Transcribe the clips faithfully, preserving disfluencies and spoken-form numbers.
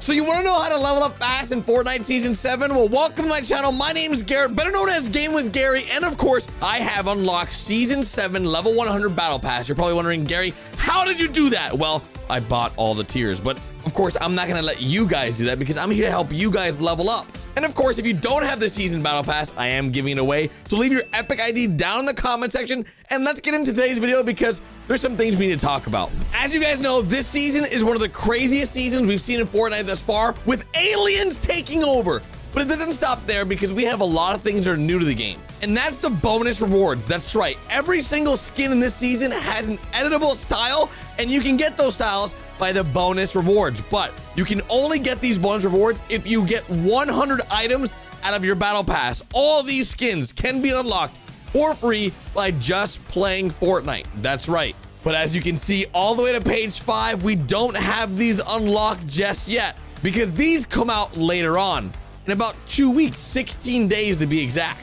So you want to know how to level up fast in Fortnite Season seven? Well, welcome to my channel. My name is Garrett, better known as Game with Gary. And of course, I have unlocked Season seven Level one hundred Battle Pass. You're probably wondering, Gary, how did you do that? Well, I bought all the tiers, but of course, I'm not going to let you guys do that because I'm here to help you guys level up. And of course, if you don't have the Season Battle Pass, I am giving it away. So leave your Epic I D down in the comment section, and let's get into today's video because there's some things we need to talk about. As you guys know, this season is one of the craziest seasons we've seen in Fortnite thus far, with aliens taking over. But it doesn't stop there because we have a lot of things that are new to the game. And that's the bonus rewards. That's right. Every single skin in this season has an editable style, and you can get those styles by the bonus rewards. But you can only get these bonus rewards if you get one hundred items out of your battle pass. All these skins can be unlocked for free by just playing Fortnite. That's right. But as you can see, all the way to page five, we don't have these unlocked just yet because these come out later on in about two weeks, sixteen days to be exact.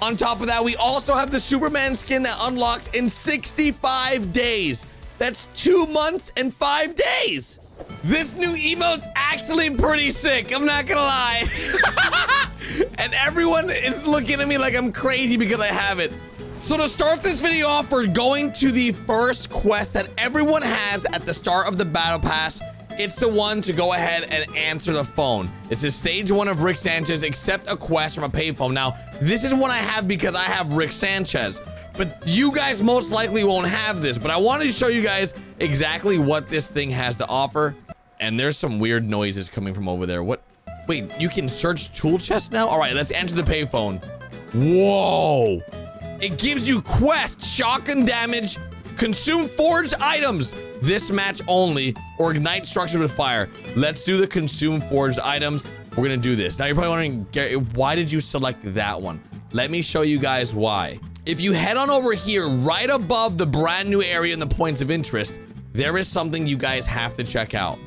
On top of that, we also have the Superman skin that unlocks in sixty-five days. That's two months and five days. This new emote's actually pretty sick. I'm not gonna lie. And everyone is looking at me like I'm crazy because I have it. So to start this video off, we're going to the first quest that everyone has at the start of the battle pass. It's the one to go ahead and answer the phone. This is stage one of Rick Sanchez, accept a quest from a payphone. Now, this is one I have because I have Rick Sanchez. But you guys most likely won't have this, but I wanted to show you guys exactly what this thing has to offer. And there's some weird noises coming from over there. What? Wait, you can search tool chest now? All right, let's answer the payphone. Whoa. It gives you quest, shotgun damage, consume forged items, this match only, or ignite structures with fire. Let's do the consume forged items. We're gonna do this. Now you're probably wondering, Gary, why did you select that one? Let me show you guys why. If you head on over here, right above the brand new area in the points of interest, there is something you guys have to check out.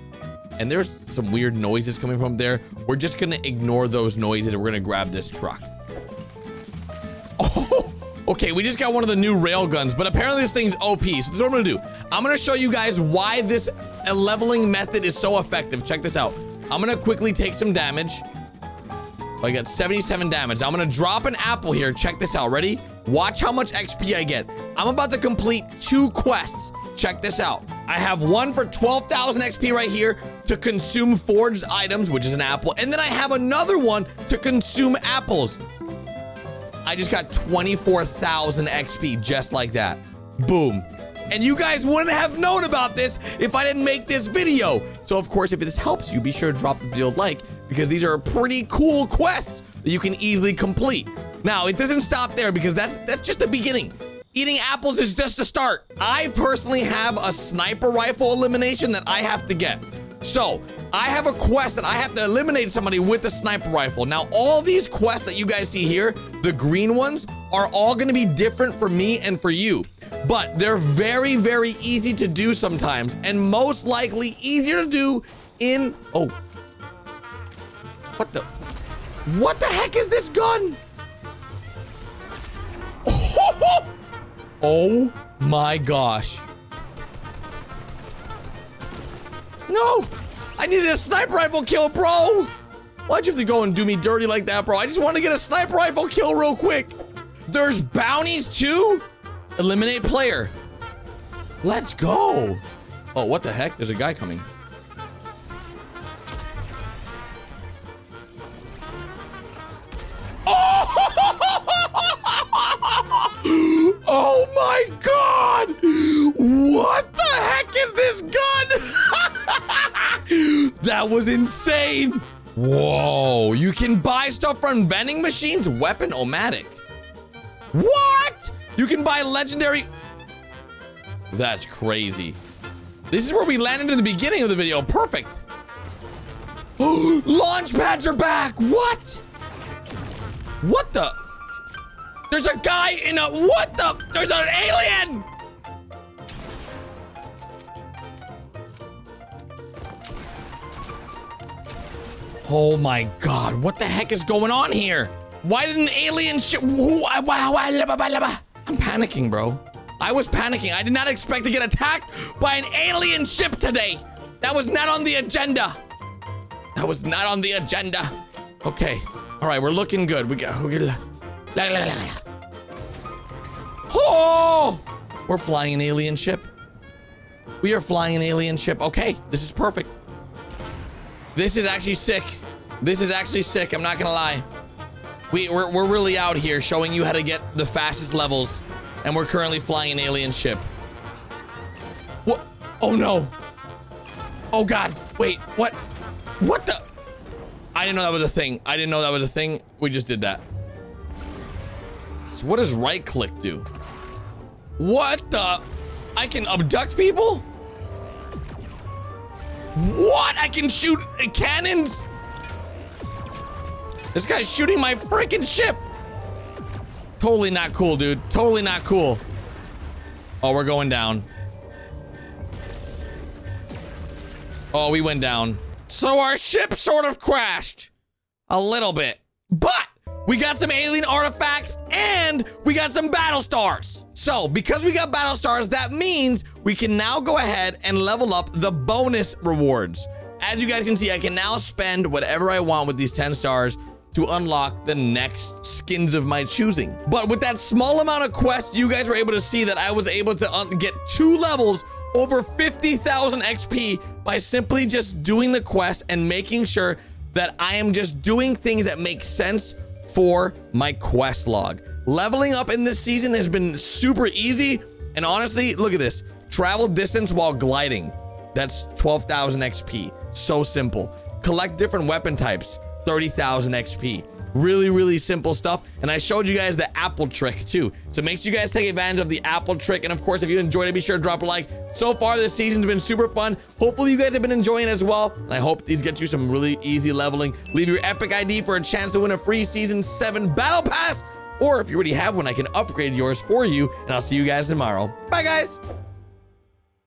And there's some weird noises coming from there. We're just gonna ignore those noises and we're gonna grab this truck. Oh, okay, we just got one of the new rail guns, but apparently this thing's O P, so this is what I'm gonna do. I'm gonna show you guys why this leveling method is so effective. Check this out. I'm gonna quickly take some damage. I got seventy-seven damage. I'm gonna drop an apple here. Check this out, ready? Watch how much X P I get. I'm about to complete two quests. Check this out. I have one for twelve thousand X P right here to consume forged items, which is an apple. And then I have another one to consume apples. I just got twenty-four thousand X P just like that. Boom. And you guys wouldn't have known about this if I didn't make this video. So of course, if this helps you, be sure to drop the video like, because these are pretty cool quests that you can easily complete. Now, it doesn't stop there because that's that's just the beginning. Eating apples is just the start. I personally have a sniper rifle elimination that I have to get. So, I have a quest that I have to eliminate somebody with a sniper rifle. Now, all these quests that you guys see here, the green ones, are all gonna be different for me and for you. But they're very, very easy to do sometimes, and most likely easier to do in, oh. What the, what the heck is this gun? Oh my gosh. No, I needed a sniper rifle kill, bro. Why'd you have to go and do me dirty like that, bro? I just want to get a sniper rifle kill real quick. There's bounties too? Eliminate player. Let's go. Oh, what the heck? There's a guy coming. Oh my God! What the heck is this gun? That was insane. Whoa, you can buy stuff from vending machines? Weapon-o-matic. What? You can buy legendary. That's crazy. This is where we landed in the beginning of the video. Perfect. Launch pads are back. What? What the? There's a guy in a, what the? There's an alien! Oh my God, what the heck is going on here? Why didn't alien ship? I'm panicking, bro. I was panicking. I did not expect to get attacked by an alien ship today. That was not on the agenda. That was not on the agenda. Okay. All right, we're looking good. We got. We got la, la, la, la. Oh! We're flying an alien ship. We are flying an alien ship. Okay, this is perfect. This is actually sick. This is actually sick. I'm not gonna lie. We we're we're really out here showing you how to get the fastest levels, and we're currently flying an alien ship. What? Oh no. Oh God. Wait. What? What the? I didn't know that was a thing. I didn't know that was a thing. We just did that. So what does right click do? What the? I can abduct people? What? I can shoot cannons? This guy's shooting my freaking ship. Totally not cool, dude. Totally not cool. Oh, we're going down. Oh, we went down. So our ship sort of crashed a little bit, but we got some alien artifacts and we got some battle stars. So because we got battle stars, that means we can now go ahead and level up the bonus rewards. As you guys can see, I can now spend whatever I want with these ten stars to unlock the next skins of my choosing. But with that small amount of quests, you guys were able to see that I was able to get two levels over fifty thousand X P by simply just doing the quest and making sure that I am just doing things that make sense for my quest log. Leveling up in this season has been super easy. And honestly, look at this. Travel distance while gliding. That's twelve thousand X P. So simple. Collect different weapon types. thirty thousand X P. Really, really simple stuff. And I showed you guys the apple trick too. So make sure you guys take advantage of the apple trick. And of course, if you enjoyed it, be sure to drop a like. So far, this season's been super fun. Hopefully you guys have been enjoying it as well. And I hope these get you some really easy leveling. Leave your epic I D for a chance to win a free season seven battle pass. Or if you already have one, I can upgrade yours for you. And I'll see you guys tomorrow. Bye guys.